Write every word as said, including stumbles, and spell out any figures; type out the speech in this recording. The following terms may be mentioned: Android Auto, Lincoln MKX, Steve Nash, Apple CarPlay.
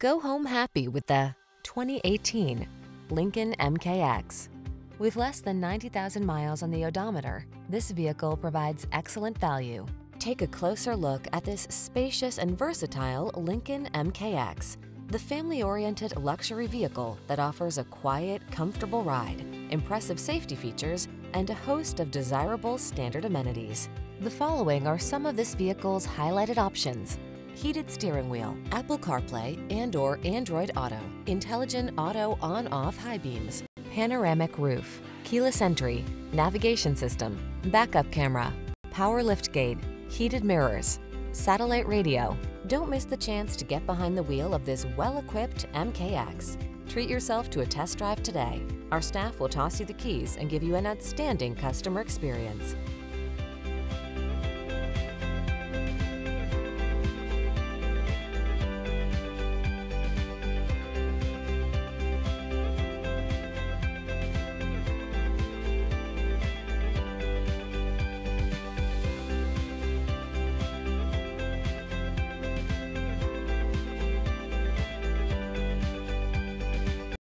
Go home happy with the twenty eighteen Lincoln M K X. With less than ninety thousand miles on the odometer, this vehicle provides excellent value. Take a closer look at this spacious and versatile Lincoln M K X, the family-oriented luxury vehicle that offers a quiet, comfortable ride, impressive safety features, and a host of desirable standard amenities. The following are some of this vehicle's highlighted options: heated steering wheel, Apple CarPlay and or Android Auto, intelligent auto on-off high beams, panoramic roof, keyless entry, navigation system, backup camera, power liftgate, heated mirrors, satellite radio. Don't miss the chance to get behind the wheel of this well-equipped M K X. Treat yourself to a test drive today. Our staff will toss you the keys and give you an outstanding customer experience.